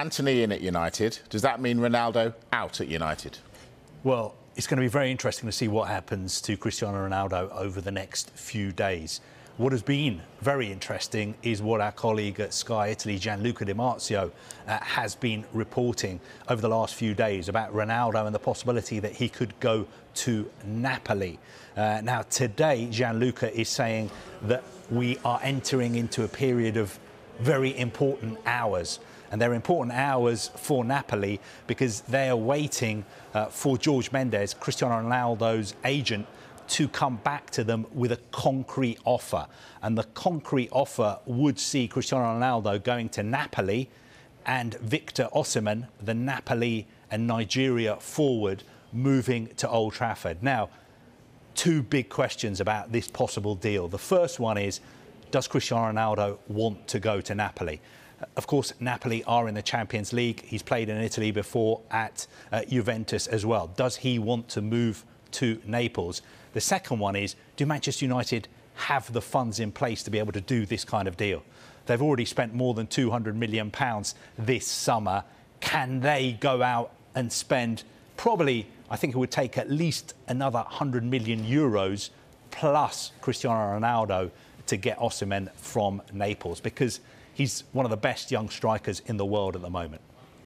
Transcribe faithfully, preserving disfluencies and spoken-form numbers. Antony in at United. Does that mean Ronaldo out at United? Well, it's going to be very interesting to see what happens to Cristiano Ronaldo over the next few days. What has been very interesting is what our colleague at Sky Italy, Gianluca Di Marzio, uh, has been reporting over the last few days about Ronaldo and the possibility that he could go to Napoli. Uh, now, today, Gianluca is saying that we are entering into a period of very important hours. And they're important hours for Napoli because they are waiting uh, for George Mendes, Cristiano Ronaldo's agent, to come back to them with a concrete offer. And the concrete offer would see Cristiano Ronaldo going to Napoli and Victor Osimhen, the Napoli and Nigeria forward, moving to Old Trafford. Now, two big questions about this possible deal. The first one is, does Cristiano Ronaldo want to go to Napoli? Of course, Napoli are in the Champions League. He's played in Italy before at uh, Juventus as well. Does he want to move to Naples? The second one is, do Manchester United have the funds in place to be able to do this kind of deal? They've already spent more than two hundred million pounds this summer. Can they go out and spend probably, I think it would take at least another one hundred million euros plus Cristiano Ronaldo to get Osimhen from Naples? Because he's one of the best young strikers in the world at the moment.